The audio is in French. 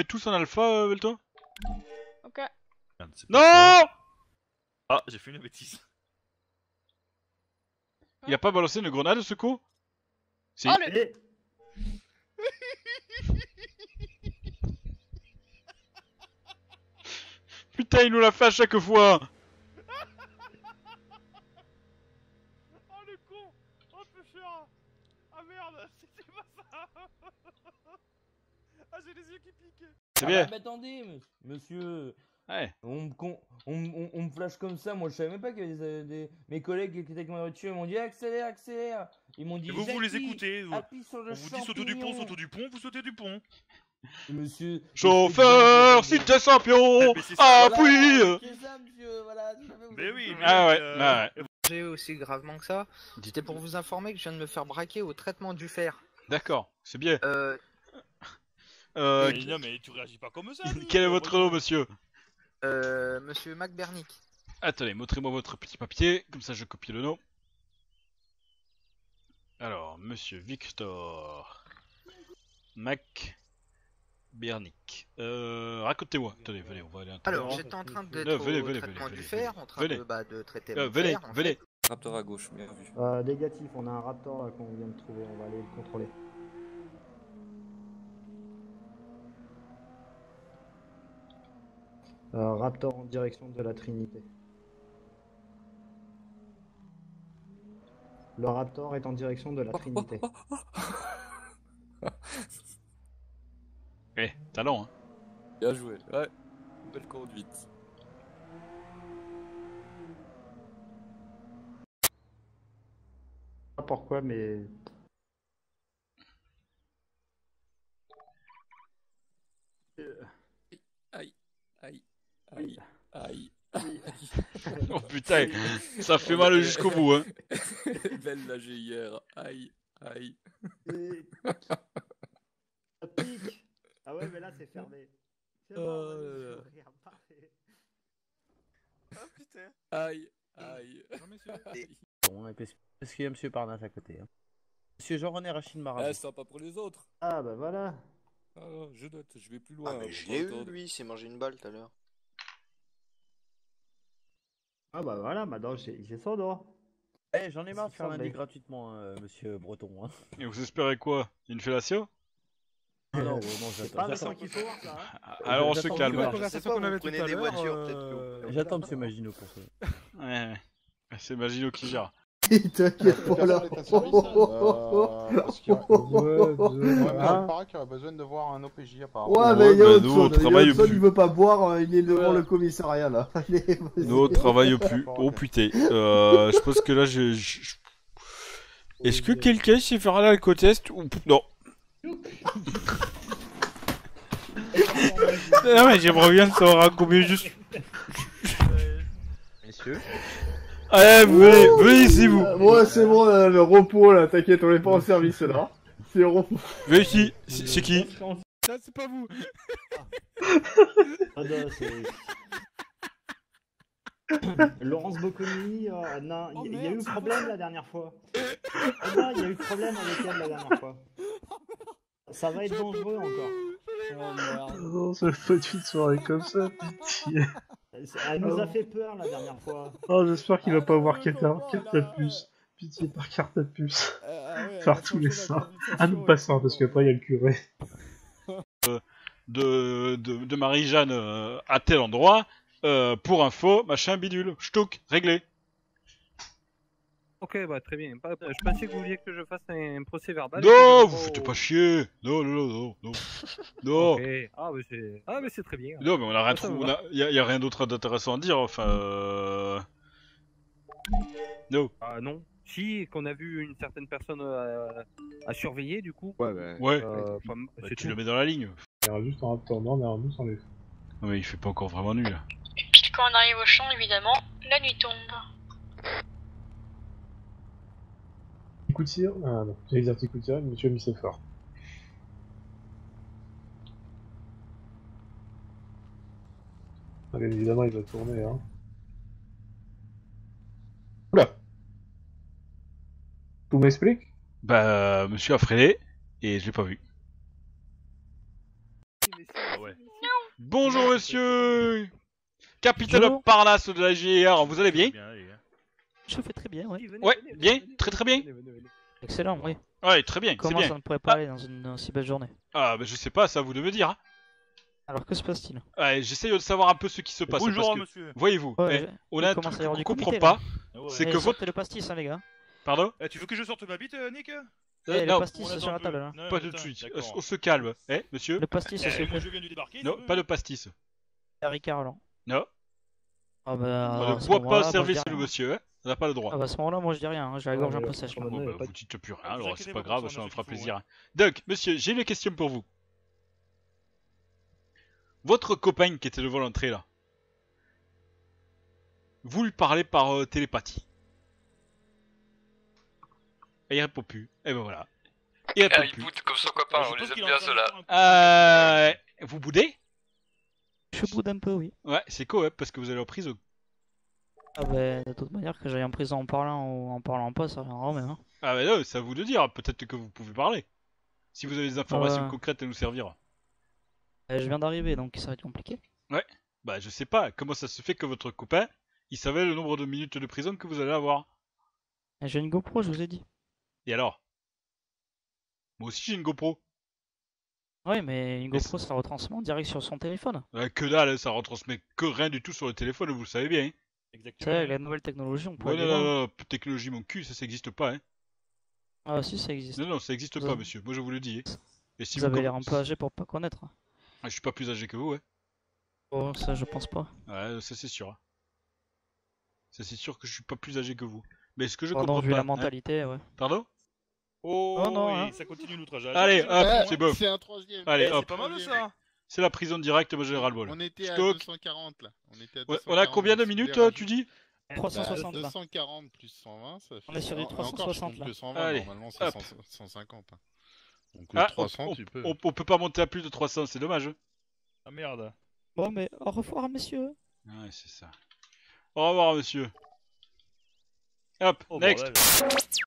Faites tous un alpha, Belto. Ok. Merde, non. Ah, j'ai fait une bêtise. Il a pas balancé une grenade, ce con. C'est... Oh, le... Putain, il nous l'a fait à chaque fois. Oh le con. Oh pêcheur. Ah merde, c'était pas ça. Ah j'ai les yeux qui piquent. C'est bien. Ah, mais attendez, monsieur. Ouais. On me flash comme ça, moi je savais même pas que mes collègues qui étaient avec ma voiture m'ont dit accélère, accélère. Ils m'ont dit. Et vous les écoutez, on vous dit sautez du pont, vous sautez du pont. Monsieur. Chauffeur, si t'es champion, appuie. Mais oui, mais ouais. J'ai aussi gravement que ça. C'était pour vous informer que je viens de me faire braquer au traitement du fer. D'accord, c'est bien. Mais non mais tu réagis pas comme ça. Quel est votre nom, monsieur? Monsieur McBernick. Attendez, montrez-moi votre petit papier, comme ça je copie le nom. Alors, monsieur Victor McBernick. Racontez-moi. Attendez, venez, on va aller. Alors, j'étais en train d'être au traitement du fer, en train de traiter le fer. Venez. Raptor à gauche, bien vu. Négatif, on a un raptor qu'on vient de trouver, on va aller le contrôler. Raptor en direction de la Trinité. Le Raptor est en direction de la Trinité. Eh, talent hein. Bien joué, ouais. Belle conduite. Je sais pas pourquoi mais... Aïe, aïe, aïe. Oh putain, ça fait mal jusqu'au bout, hein. Belle la G&R, aïe, aïe. Ça pique. Ah ouais, mais là c'est fermé. C'est bon, oh putain. Aïe, aïe. Non, monsieur. Bon, qu'est-ce qu'il y a monsieur Parnas à côté hein. Monsieur Jean-René Rachid Marat. Ah, sympa pour les autres. Ah bah voilà. Alors, je note, je vais plus loin. Ah mais je l'ai eu, lui, il s'est mangé une balle tout à l'heure. Ah bah voilà, maintenant j'ai son droit. Eh, j'en ai marre de faire lundi gratuitement, monsieur Breton. Hein. Et vous espérez quoi? Une fellation? Non, non, j'attends. Alors on se calme. J'attends monsieur Maginot pour ça. Ouais, c'est Maginot qui gère. Il t'inquiète pour la... Parce qu'il y aurait besoin de voir un OPJ apparemment. Ouais mais il y a autre chose, il veut pas boire, il est devant le commissariat là. Nous on travaille plus. Oh putain, je pense que là je... Est-ce que quelqu'un sait faire un alcotest ou... Non. Non mais j'aimerais bien savoir combien je suis. Messieurs. Allez, venez ici, vous! Moi, c'est bon, le repos, là, t'inquiète, on est pas en service, là. C'est repos. Venez ici, c'est qui? Ça, c'est pas vous! Ah non, c'est... Laurence Bocconi, non, il y a eu problème la dernière fois. Ah non, il y a eu problème avec elle la dernière fois. Ça va être dangereux encore. Oh merde. Non, ça fait une soirée comme ça, pitié. Elle nous a fait peur la dernière fois. Oh, j'espère qu'il va pas avoir carte à puce. Pitié par carte à puce. Par tous les seins. Ah, nous passons, parce qu'après il y a le curé. De Marie-Jeanne à tel endroit, pour info, machin bidule. Ch'touk, réglé. Ok, bah très bien. Je pensais que vous vouliez que je fasse un procès verbal. Non, vous faites pas chier. Non, non, non, non, non. Okay. Ah, mais c'est très bien. Non, mais on a rien trouvé. Y a rien d'autre d'intéressant à dire. Enfin. No. Ah non. Si, qu'on a vu une certaine personne à surveiller, du coup. Ouais. Bah, ouais. Bah, tu le mets dans la ligne. Il y aura juste un raptor noir derrière nous sans les. Non mais il fait pas encore vraiment nu là. Et puis quand on arrive au champ, évidemment, la nuit tombe. Coup de tir, ah non, j'ai exercé coup de tir, monsieur a mis ses forts. Bien évidemment, il va tourner, hein. Oula! Tout m'explique? Bah, monsieur a freiné, et je l'ai pas vu. Ah ouais, ouais. Bonjour monsieur, Capitaine Parlas de la G&R, vous allez bien? Je fais très bien, ouais. Ouais, bien, très bien. Excellent, oui. Ouais, très bien, c'est bien. Comment ça ne pourrait pas aller dans une si belle journée? Ah, bah je sais pas, ça vous devez me dire. Hein. Alors que se passe-t-il? Ouais, j'essaye de savoir un peu ce qui se passe. Bonjour monsieur. Voyez-vous, on a un truc qu'on comprend pas. C'est que votre... le pastis, hein les gars. Pardon? Tu veux que je sorte ma bite, Nick? Eh, le pastis c'est sur la table là. Pas tout de suite, on se calme. Eh, monsieur? Le pastis c'est sur la table. Non, pas de pastis. Ricard alors. Non. On ne boit pas un service, le monsieur, hein. On n'a pas le droit. Ah bah à ce moment-là, moi je dis rien, hein. J'ai la gorge un peu sèche. Vous dites plus rien, alors c'est pas grave, ça me fera plaisir. Donc, monsieur, j'ai une question pour vous. Votre copain qui était devant l'entrée là, vous lui parlez par télépathie. Et il répond plus. Et ben voilà. Il répond plus. Il boude comme son copain, on les aime bien ceux-là. Vous boudez? Je boude un peu, oui. Ouais, c'est quoi, hein, parce que vous allez en prison. Ah bah, de toute manière, que j'aille en prison en parlant ou en parlant pas, ça viendra même. Hein. Ah bah non, ça vous de dire, peut-être que vous pouvez parler. Si vous avez des informations concrètes à nous servir. Je viens d'arriver, donc ça va être compliqué. Ouais, bah je sais pas, comment ça se fait que votre copain, il savait le nombre de minutes de prison que vous allez avoir? J'ai une GoPro, je vous ai dit. Et alors? Moi aussi j'ai une GoPro. Ouais, mais une GoPro ça retransmet en direct sur son téléphone. Que dalle, ça retransmet que rien du tout sur le téléphone, vous le savez bien. Hein. Exactement. C'est la nouvelle technologie, on peut... Ouais, non, technologie, mon cul, ça n'existe pas, hein. Ah si, ça existe. Non, non, ça n'existe pas, monsieur, moi je vous le dis. Hein. Et si vous avez l'air un peu âgé pour pas connaître. Ah, je suis pas plus âgé que vous, ouais. Oh, ça je pense pas. Ouais, ça c'est sûr. Hein. Ça c'est sûr que je suis pas plus âgé que vous. Mais ce que je comprends pas... la mentalité, ouais. Pardon? Oh, oh non, hein. Ça continue l'outrageage. Allez, hop, c'est bon. C'est un troisième. Allez, hop. C'est pas mal ça. C'est la prison directe, moi j'ai le ras-le-bol. On était à 240 là. On était à 240, on a combien de minutes tu dis? 360 là. 240 plus 120, ça fait... On est sur du 360 là. 220, allez, normalement c'est 150. Hein. Donc le 300 tu peux. On peut pas monter à plus de 300, c'est dommage. Ah merde. Bon mais au revoir monsieur. Ouais, c'est ça. Au revoir monsieur. Hop, next.